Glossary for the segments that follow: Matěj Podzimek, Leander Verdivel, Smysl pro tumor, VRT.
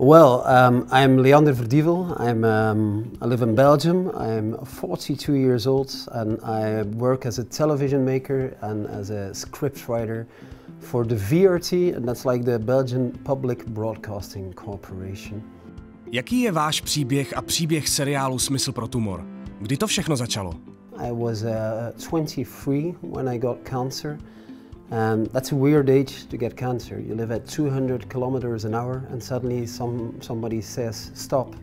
Well, I'm Leander Verdivel. I live in Belgium. I'm 42 years old and I work as a television maker and as a script writer for the VRT, and that's like the Belgian Public Broadcasting Corporation. Jaký je váš příběh a příběh seriálu Smysl pro tumor? Kdy to všechno začalo? I was 23 when I got cancer. That's a weird age to get cancer. You live at 200 kilometers an hour and suddenly somebody says stop.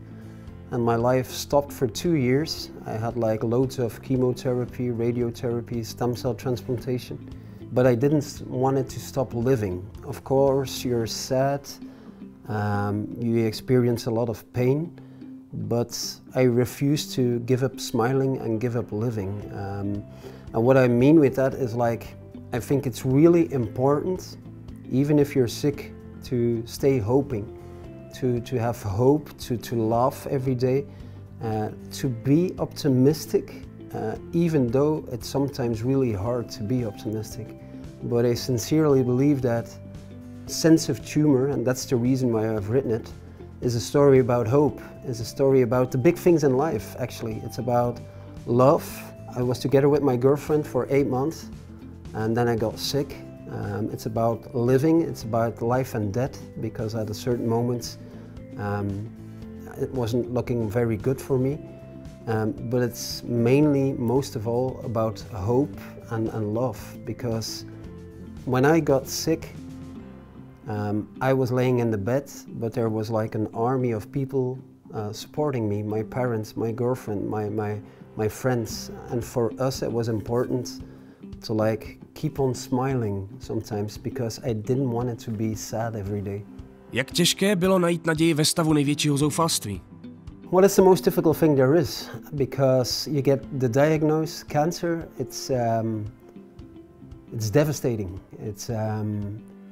And my life stopped for 2 years. I had like loads of chemotherapy, radiotherapy, stem cell transplantation. But I didn't want it to stop living. Of course you're sad, you experience a lot of pain, but I refused to give up smiling and give up living. And what I mean with that is, like, I think it's really important, even if you're sick, to stay hoping, to have hope, to laugh every day, to be optimistic, even though it's sometimes really hard to be optimistic. But I sincerely believe that Sense of Tumor, and that's the reason why I've written it, is a story about hope, is a story about the big things in life, actually. It's about love. I was together with my girlfriend for 8 months. And then I got sick. It's about living, it's about life and death, because at a certain moment it wasn't looking very good for me. But it's mainly, most of all, about hope and love, because when I got sick, I was laying in the bed, but there was like an army of people supporting me, my parents, my girlfriend, my friends. And for us it was important to like keep on smiling sometimes, because I didn't want it to be sad every day. Jak těžké bylo najít naději ve stavu největšího zoufalství? Well, it's the most difficult thing there is, because you get the diagnosis cancer. It's devastating.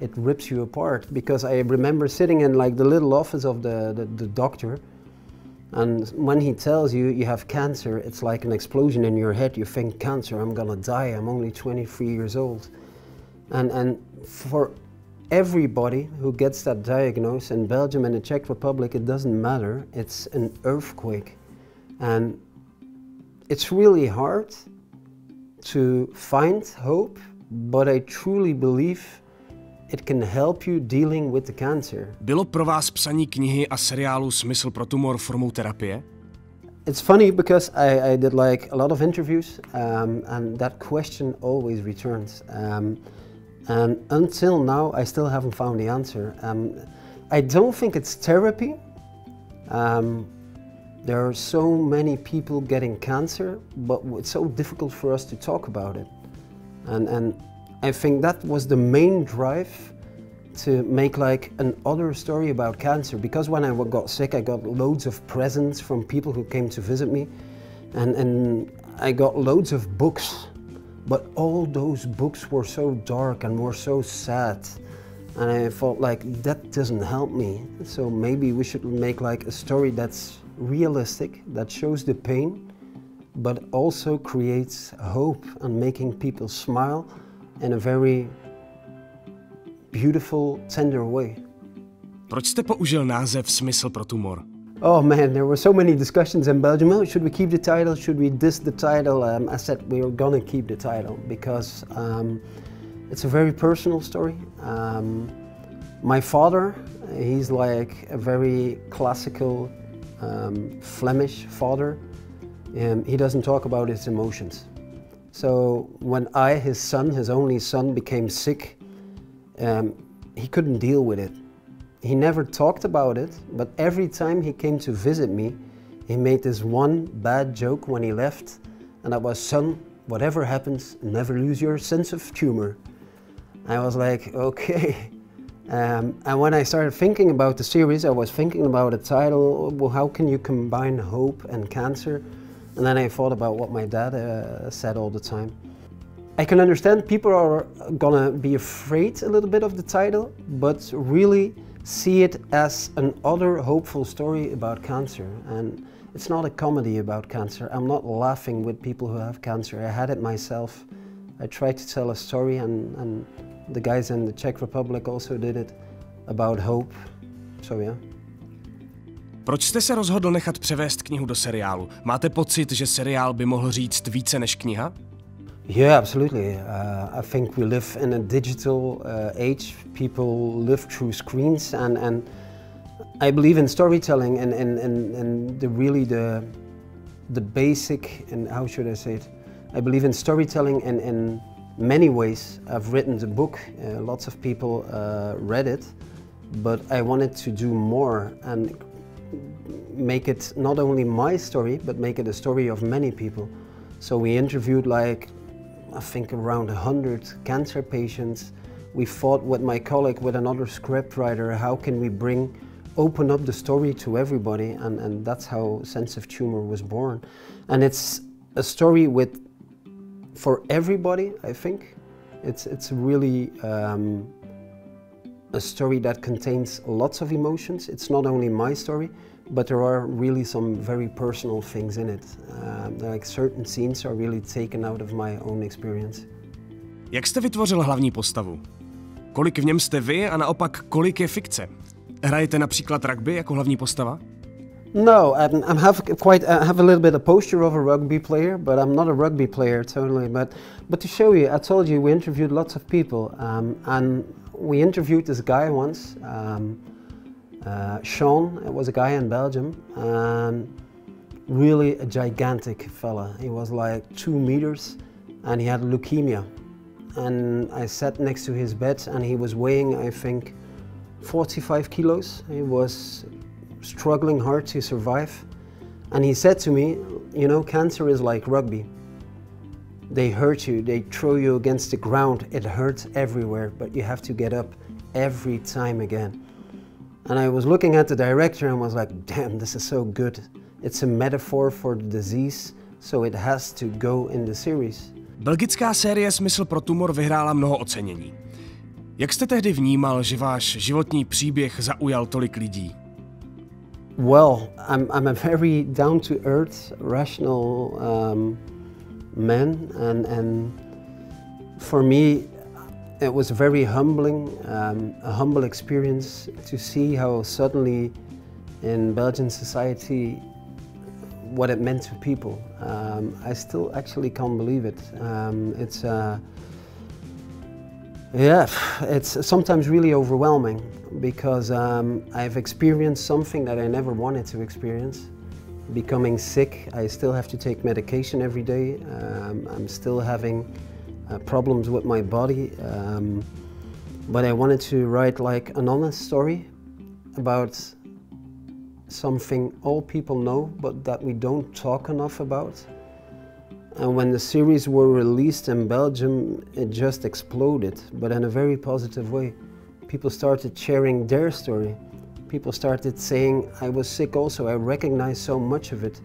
It rips you apart, because I remember sitting in like the little office of the doctor. And when he tells you, you have cancer, it's like an explosion in your head. You think, cancer, I'm gonna die, I'm only 23 years old. And for everybody who gets that diagnosis in Belgium and the Czech Republic, it doesn't matter, it's an earthquake. And it's really hard to find hope, but I truly believe it can help you dealing with the cancer. Bylo pro vás psaní knihy a seriálu Smysl pro tumor formou terapie? It's funny, because I did like a lot of interviews, and that question always returns. And until now I still haven't found the answer. I don't think it's therapy. There are so many people getting cancer, but it's so difficult for us to talk about it. And I think that was the main drive to make like another story about cancer, because when I got sick I got loads of presents from people who came to visit me, and I got loads of books, but all those books were so dark and were so sad, and I felt like that doesn't help me. So maybe we should make like a story that's realistic, that shows the pain, but also creates hope and making people smile in a very beautiful, tender way. Proč jste použil název Smysl pro tumor? Oh man, there were so many discussions in Belgium. Oh, should we keep the title? Should we diss the title? I said we were gonna keep the title, because it's a very personal story. My father, he's like a very classical Flemish father. He doesn't talk about his emotions. So when I, his son, his only son, became sick, he couldn't deal with it. He never talked about it, but every time he came to visit me, he made this one bad joke when he left, and that was, son, whatever happens, never lose your sense of humor. I was like, okay. And when I started thinking about the series, I was thinking about a title, well, how can you combine hope and cancer? And then I thought about what my dad said all the time. I can understand people are gonna be afraid a little bit of the title, but really see it as another hopeful story about cancer. And it's not a comedy about cancer. I'm not laughing with people who have cancer. I had it myself. I tried to tell a story, and the guys in the Czech Republic also did it, about hope. So yeah. Proč jste se rozhodl nechat převést knihu do seriálu? Máte pocit, že seriál by mohl říct více než kniha? Yeah, absolutely. I think we live in a digital age. People live through screens, and I believe in storytelling and the basic, and how should I say it? I believe in storytelling, and in many ways. I've written the book. Lots of people read it, but I wanted to do more and make it not only my story, but make it a story of many people. So we interviewed I think around 100 cancer patients. We fought with my colleague, with another scriptwriter, how can we open up the story to everybody, and that's how Sense of Tumor was born. And it's a story for everybody, I think. It's really a story that contains lots of emotions. It's not only my story, but there are really some very personal things in it. Like certain scenes are really taken out of my own experience. Jak jste vytvořil hlavní postavu? Kolik v něm jste vy a naopak kolik je fikce? Hrajete například rugby jako hlavní postava? No, I have a little bit of posture of a rugby player, but I'm not a rugby player totally. But to show you, I told you we interviewed lots of people, and we interviewed this guy once. Sean was a guy in Belgium, and really a gigantic fella. He was like 2 meters and he had leukemia. And I sat next to his bed and he was weighing, I think, 45 kilos. He was struggling hard to survive. And he said to me, you know, cancer is like rugby. They hurt you, they throw you against the ground, it hurts everywhere, but you have to get up every time again. And I was looking at the director and was like, damn, this is so good. It's a metaphor for the disease, so it has to go in the series. Belgická série Smysl pro tumor vyhrála mnoho ocenění. Jak jste tehdy vnímal, že váš životní příběh zaujal tolik lidí? Well, I'm a very down-to-earth, rational man, and for me, it was very humbling, a humble experience to see how suddenly in Belgian society what it meant to people. I still actually can't believe it. It's sometimes really overwhelming because I've experienced something that I never wanted to experience. Becoming sick, I still have to take medication every day. I'm still having problems with my body, but I wanted to write like an honest story about something all people know but that we don't talk enough about. And when the series were released in Belgium, it just exploded, but in a very positive way. People started sharing their story. People started saying, I was sick also, I recognize so much of it.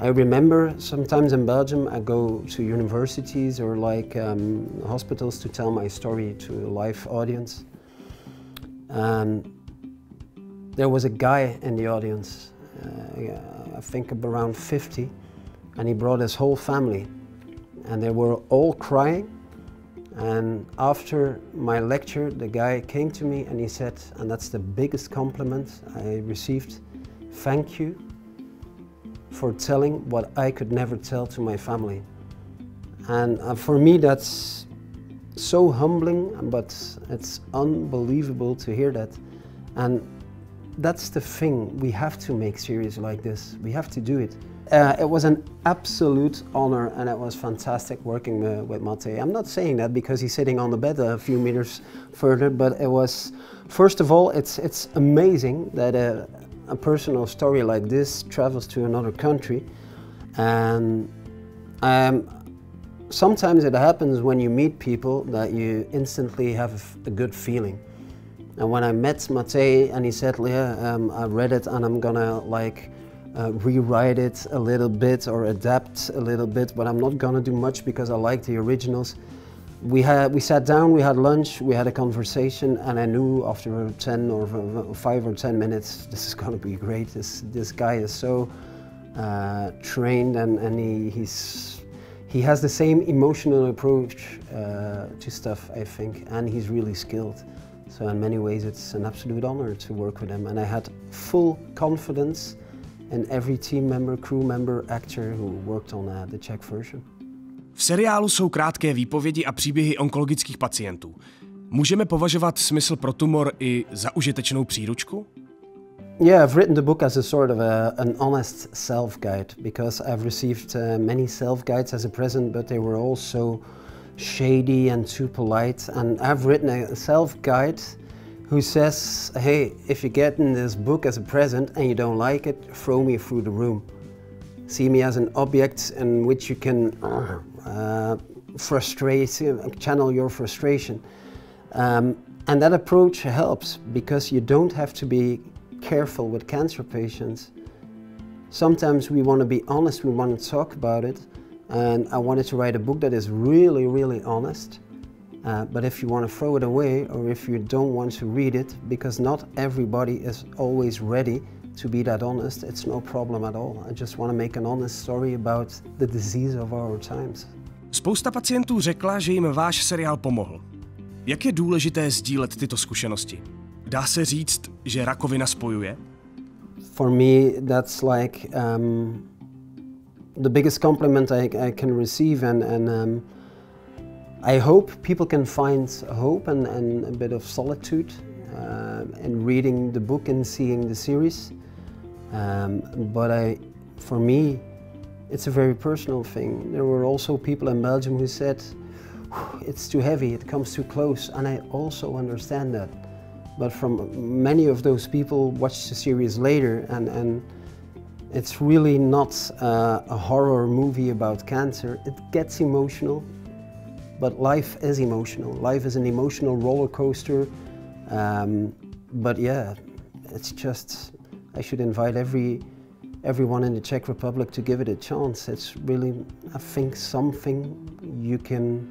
I remember sometimes in Belgium I go to universities or like hospitals to tell my story to a live audience. There was a guy in the audience, I think around 50, and he brought his whole family. And they were all crying. And after my lecture, the guy came to me and he said, and that's the biggest compliment I received, thank you for telling what I could never tell to my family. And for me that's so humbling, but it's unbelievable to hear that. And that's the thing, we have to make series like this, we have to do it. It was an absolute honor and it was fantastic working with Matěj. I'm not saying that because he's sitting on the bed a few meters further, but it was, first of all, it's amazing that a personal story like this travels to another country. And sometimes it happens when you meet people that you instantly have a good feeling. And when I met Matěj and he said, Leah, I read it and I'm gonna rewrite it a little bit or adapt a little bit, but I'm not gonna do much because I like the originals. We sat down, we had lunch, we had a conversation, and I knew after 10 or 5 or 10 minutes, this is going to be great. This guy is so trained, and he has the same emotional approach to stuff, I think, and he's really skilled. So So in many ways it's an absolute honor to work with them, and I had full confidence in every team member, crew member, actor who worked on the Czech version. V seriálu jsou krátké výpovědi a příběhy onkologických pacientů. Můžeme považovat Smysl pro tumor i za užitečnou příručku? Yeah, I've written the book as a sort of an honest self-guide, because I've received many self-guides as a present, but they were all so shady and too polite. And I've written a self-guide who says, hey, if you get in this book as a present and you don't like it, throw me through the room. See me as an object in which you can channel your frustration. And that approach helps, because you don't have to be careful with cancer patients. Sometimes we want to be honest, we want to talk about it, and I wanted to write a book that is really, really honest. But if you want to throw it away, or if you don't want to read it, because not everybody is always ready to be that honest, it's no problem at all. I just want to make an honest story about the disease of our times. Spousta pacientů řekla, že jim váš seriál pomohl. Jak je důležité sdílet tyto zkušenosti? Dá se říct, že rakovina spojuje? For me, that's like the biggest compliment I can receive, and I hope people can find hope and a bit of solitude in reading the book and seeing the series. But for me, it's a very personal thing. There were also people in Belgium who said, it's too heavy, it comes too close, and I also understand that. But from many of those people watched the series later, and it's really not a horror movie about cancer. It gets emotional, but life is emotional. Life is an emotional roller coaster. But yeah, it's just, I should invite everyone in the Czech Republic to give it a chance. It's really, I think, something you can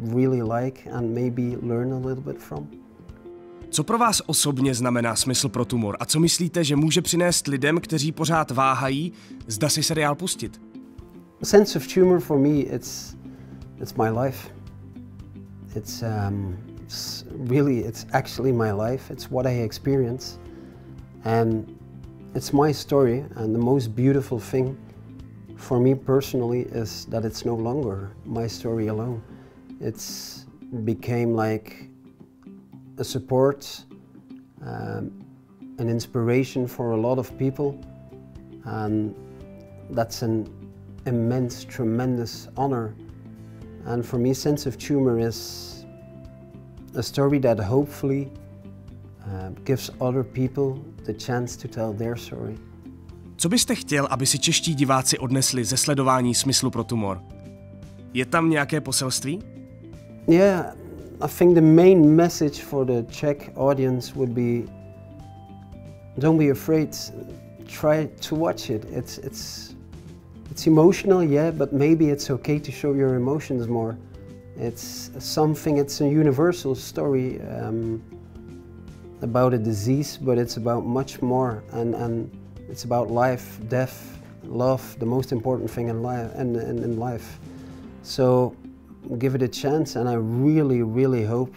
really like and maybe learn a little bit from. Co pro vás osobně znamená Smysl pro tumor a co myslíte, že může přinést lidem, kteří pořád váhají, zda si seriál pustit? A sense of humor for me, it's my life. It's actually my life. It's what I experience, and it's my story. And the most beautiful thing for me personally is that it's no longer my story alone. It's became like a support, an inspiration for a lot of people, and that's an immense, tremendous honor. And for me, sense of humor is a story that hopefully gives other people the chance to tell their story. Co byste chtěl, aby si čeští diváci odnesli ze sledování Smyslu pro tumor? Je tam nějaké poselství? Yeah. I think the main message for the Czech audience would be, don't be afraid, try to watch it. It's emotional, yeah, but maybe it's okay to show your emotions more. It's a universal story about a disease, but it's about much more, and it's about life, death, love, the most important thing in life. So give it a chance, and I really, really hope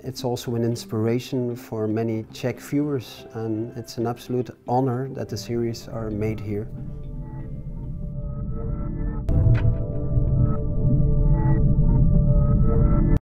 it's also an inspiration for many Czech viewers, and it's an absolute honor that the series are made here.